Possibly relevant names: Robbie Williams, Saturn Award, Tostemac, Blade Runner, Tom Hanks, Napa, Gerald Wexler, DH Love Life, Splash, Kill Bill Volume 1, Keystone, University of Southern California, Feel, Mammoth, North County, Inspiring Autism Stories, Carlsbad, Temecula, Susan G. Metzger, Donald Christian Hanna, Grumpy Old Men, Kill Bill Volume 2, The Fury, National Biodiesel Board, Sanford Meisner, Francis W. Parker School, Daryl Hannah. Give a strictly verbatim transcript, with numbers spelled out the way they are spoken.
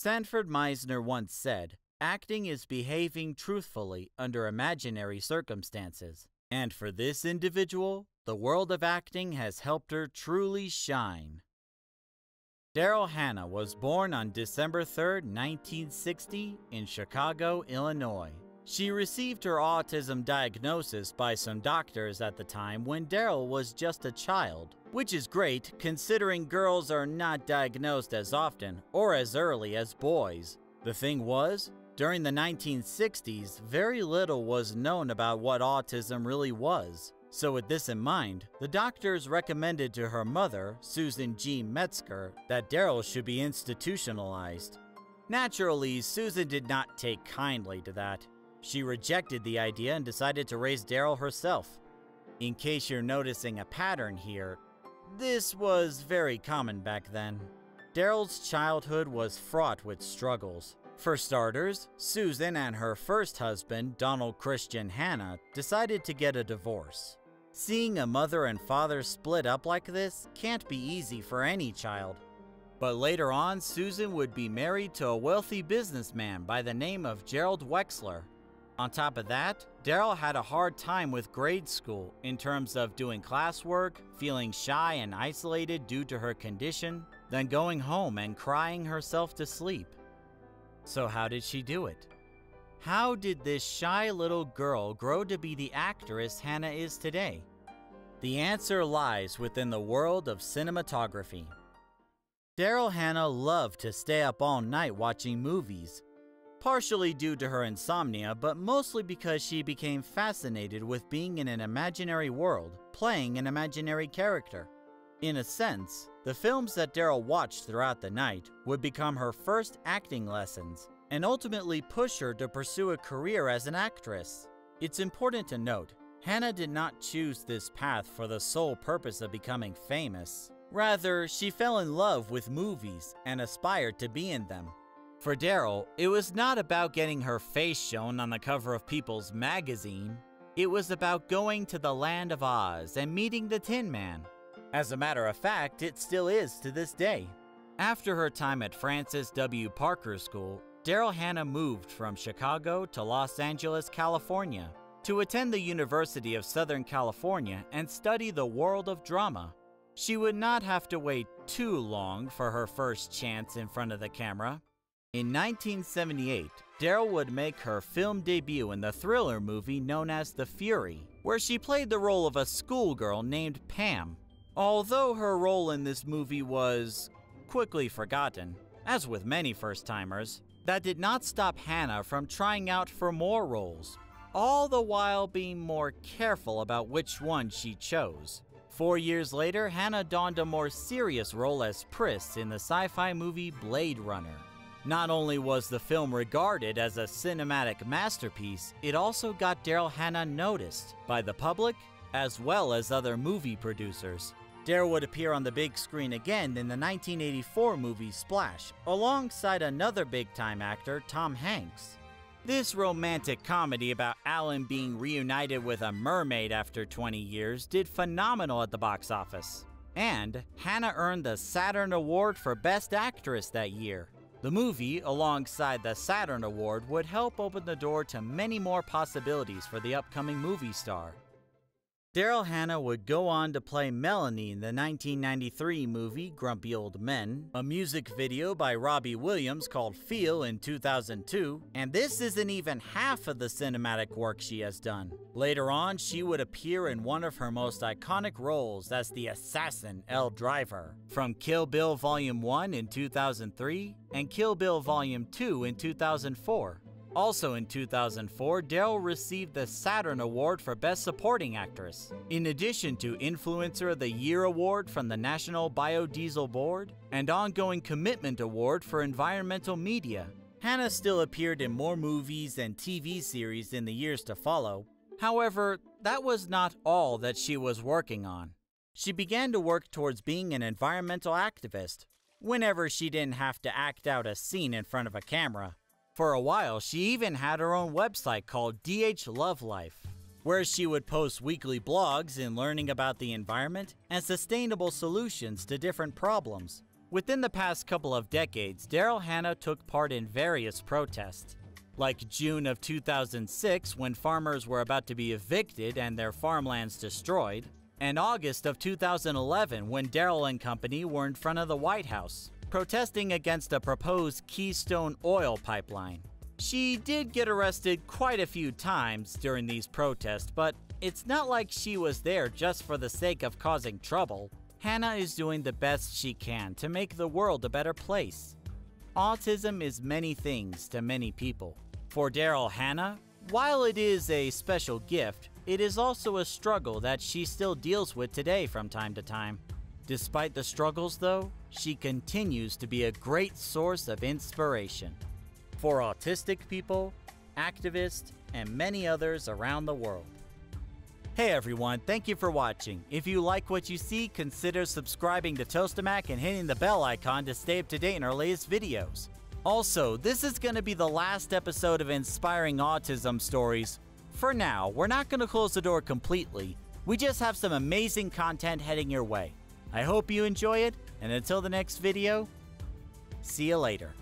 Sanford Meisner once said, "Acting is behaving truthfully under imaginary circumstances." And for this individual, the world of acting has helped her truly shine. Daryl Hannah was born on December third, nineteen sixty, in Chicago, Illinois. She received her autism diagnosis by some doctors at the time when Daryl was just a child, which is great considering girls are not diagnosed as often or as early as boys. The thing was, during the nineteen sixties, very little was known about what autism really was. So with this in mind, the doctors recommended to her mother, Susan G. Metzger, that Daryl should be institutionalized. Naturally, Susan did not take kindly to that. She rejected the idea and decided to raise Daryl herself. In case you're noticing a pattern here, this was very common back then. Daryl's childhood was fraught with struggles. For starters, Susan and her first husband, Donald Christian Hanna, decided to get a divorce. Seeing a mother and father split up like this can't be easy for any child. But later on, Susan would be married to a wealthy businessman by the name of Gerald Wexler. On top of that, Daryl had a hard time with grade school in terms of doing classwork, feeling shy and isolated due to her condition, then going home and crying herself to sleep. So how did she do it? How did this shy little girl grow to be the actress Hannah is today? The answer lies within the world of cinematography. Daryl Hannah loved to stay up all night watching movies, partially due to her insomnia, but mostly because she became fascinated with being in an imaginary world, playing an imaginary character. In a sense, the films that Daryl watched throughout the night would become her first acting lessons and ultimately push her to pursue a career as an actress. It's important to note, Hannah did not choose this path for the sole purpose of becoming famous. Rather, she fell in love with movies and aspired to be in them. For Daryl, it was not about getting her face shown on the cover of People's magazine. It was about going to the Land of Oz and meeting the Tin Man. As a matter of fact, it still is to this day. After her time at Francis W. Parker School, Daryl Hannah moved from Chicago to Los Angeles, California, to attend the University of Southern California and study the world of drama. She would not have to wait too long for her first chance in front of the camera. In nineteen seventy-eight, Daryl would make her film debut in the thriller movie known as The Fury, where she played the role of a schoolgirl named Pam. Although her role in this movie was quickly forgotten, as with many first-timers, that did not stop Hannah from trying out for more roles, all the while being more careful about which one she chose. Four years later, Hannah donned a more serious role as Pris in the sci-fi movie Blade Runner. Not only was the film regarded as a cinematic masterpiece, it also got Daryl Hannah noticed by the public as well as other movie producers. Daryl would appear on the big screen again in the nineteen eighty-four movie Splash, alongside another big-time actor, Tom Hanks. This romantic comedy about Alan being reunited with a mermaid after twenty years did phenomenal at the box office. And Hannah earned the Saturn Award for Best Actress that year. The movie, alongside the Saturn Award, would help open the door to many more possibilities for the upcoming movie star. Daryl Hannah would go on to play Melanie in the nineteen ninety-three movie Grumpy Old Men, a music video by Robbie Williams called Feel in two thousand two, and this isn't even half of the cinematic work she has done. Later on, she would appear in one of her most iconic roles as the assassin L. Driver, from Kill Bill Volume one in two thousand three and Kill Bill Volume two in two thousand four. Also in two thousand four, Daryl received the Saturn Award for Best Supporting Actress, in addition to Influencer of the Year Award from the National Biodiesel Board and Ongoing Commitment Award for Environmental Media. Hannah still appeared in more movies and T V series in the years to follow. However, that was not all that she was working on. She began to work towards being an environmental activist, whenever she didn't have to act out a scene in front of a camera. For a while, she even had her own website called D H Love Life, where she would post weekly blogs in learning about the environment and sustainable solutions to different problems. Within the past couple of decades, Daryl Hannah took part in various protests, like June of two thousand six when farmers were about to be evicted and their farmlands destroyed, and August of two thousand eleven when Daryl and company were in front of the White House, protesting against a proposed Keystone oil pipeline. She did get arrested quite a few times during these protests, but it's not like she was there just for the sake of causing trouble. Hannah is doing the best she can to make the world a better place. Autism is many things to many people. For Daryl Hannah, while it is a special gift, it is also a struggle that she still deals with today from time to time. Despite the struggles, though, she continues to be a great source of inspiration for autistic people, activists, and many others around the world. Hey everyone, thank you for watching. If you like what you see, consider subscribing to Tostemac and hitting the bell icon to stay up to date in our latest videos. Also, this is going to be the last episode of Inspiring Autism Stories. For now, we're not going to close the door completely. We just have some amazing content heading your way. I hope you enjoy it, and until the next video, see you later.